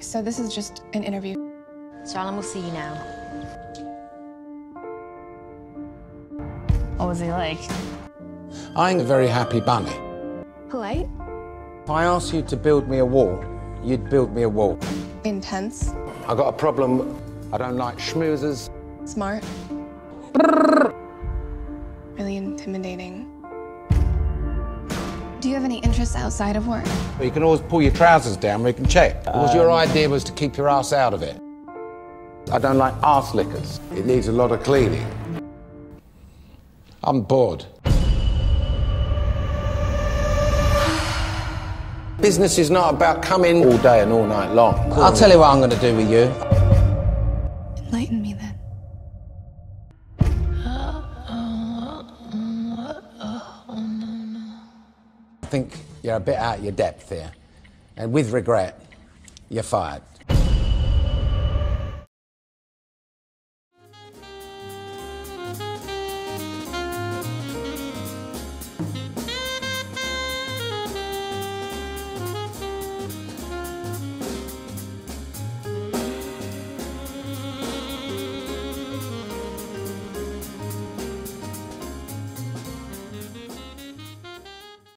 So this is just an interview. Sharlan, we'll see you now. What was he like? I ain't a very happy bunny. Polite? If I asked you to build me a wall, you'd build me a wall. Intense. I got a problem. I don't like schmoozers. Smart. Brrr. Really intimidating. Do you have any interests outside of work? Well, you can always pull your trousers down, we can check. Because your idea was to keep your ass out of it. I don't like arse lickers. It needs a lot of cleaning. I'm bored. Business is not about coming all day and all night long. Cool. I'll tell you what I'm going to do with you. Enlighten me then. I think you're a bit out of your depth here. And with regret, you're fired.